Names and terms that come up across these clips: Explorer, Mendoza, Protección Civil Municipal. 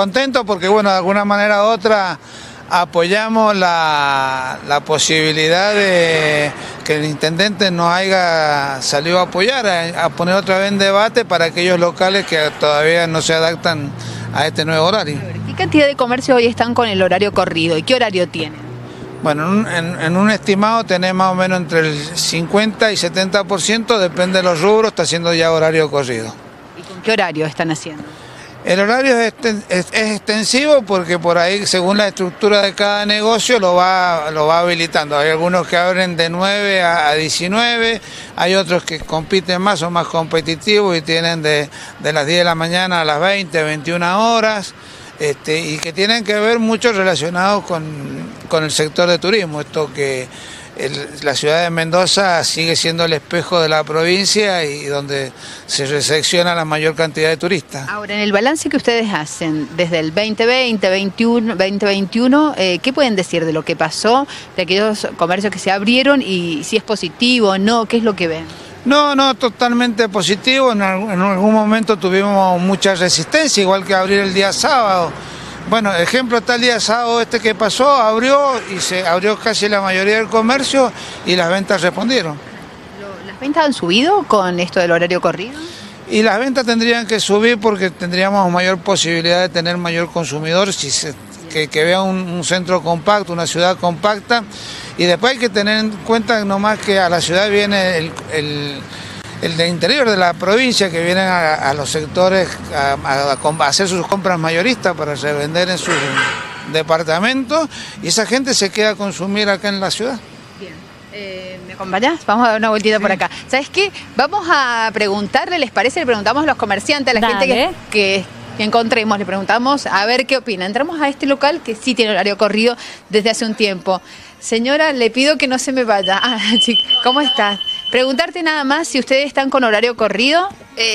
contentos porque, bueno, de alguna manera u otra apoyamos la posibilidad de que el intendente nos haya salido a apoyar, a poner otra vez en debate para aquellos locales que todavía no se adaptan a este nuevo horario. ¿Qué cantidad de comercios hoy están con el horario corrido y qué horario tienen? Bueno, en un estimado tenés más o menos entre el 50 y 70%, depende de los rubros, está haciendo ya horario corrido. ¿Y con qué horario están haciendo? El horario es extensivo porque por ahí, según la estructura de cada negocio, lo va habilitando. Hay algunos que abren de 9 a 19, hay otros que compiten más, son más competitivos y tienen de las 10 de la mañana a las 20, 21 horas. Y que tienen que ver mucho relacionados con el sector de turismo, esto que la ciudad de Mendoza sigue siendo el espejo de la provincia y donde se recepciona la mayor cantidad de turistas. Ahora, en el balance que ustedes hacen desde el 2020, 2021, ¿qué pueden decir de lo que pasó, de aquellos comercios que se abrieron y si es positivo o no, qué es lo que ven? No, totalmente positivo. En algún momento tuvimos mucha resistencia, igual que abrir el día sábado. Bueno, ejemplo está el día sábado este que pasó, abrió y se abrió casi la mayoría del comercio y las ventas respondieron. ¿Las ventas han subido con esto del horario corrido? Y las ventas tendrían que subir porque tendríamos mayor posibilidad de tener mayor consumidor si que vea un centro compacto, una ciudad compacta, y después hay que tener en cuenta nomás que a la ciudad viene el del interior de la provincia, que vienen a los sectores a hacer sus compras mayoristas para revender en sus departamentos, y esa gente se queda a consumir acá en la ciudad. Bien. ¿Me acompañás? Vamos a dar una vueltita por acá. ¿Sabes qué? Vamos a preguntarle, ¿les parece? Le preguntamos a los comerciantes, a la gente que encontremos, le preguntamos a ver qué opina. Entramos a este local que sí tiene horario corrido desde hace un tiempo. Señora, le pido que no se me vaya. Ah, chica, ¿cómo estás? Preguntarte nada más si ustedes están con horario corrido.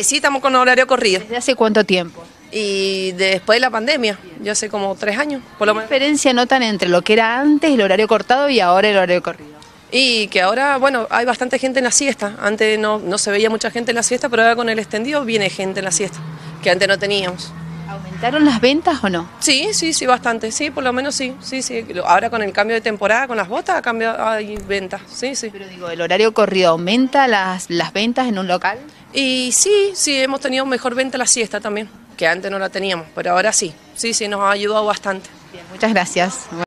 Sí, estamos con horario corrido. ¿Desde hace cuánto tiempo? Y después de la pandemia, yo hace como 3 años. Por lo menos. ¿Qué diferencia notan entre lo que era antes, el horario cortado, y ahora el horario corrido? Y que ahora, bueno, hay bastante gente en la siesta. Antes no se veía mucha gente en la siesta, pero ahora con el extendido viene gente en la siesta, que antes no teníamos. ¿Aumentaron las ventas o no? Sí, bastante, sí, por lo menos sí. Ahora con el cambio de temporada, con las botas, hay ventas, sí. Pero digo, ¿el horario corrido aumenta las ventas en un local? Y sí, hemos tenido mejor venta la siesta también, que antes no la teníamos, pero ahora sí, nos ha ayudado bastante. Bien, muchas gracias.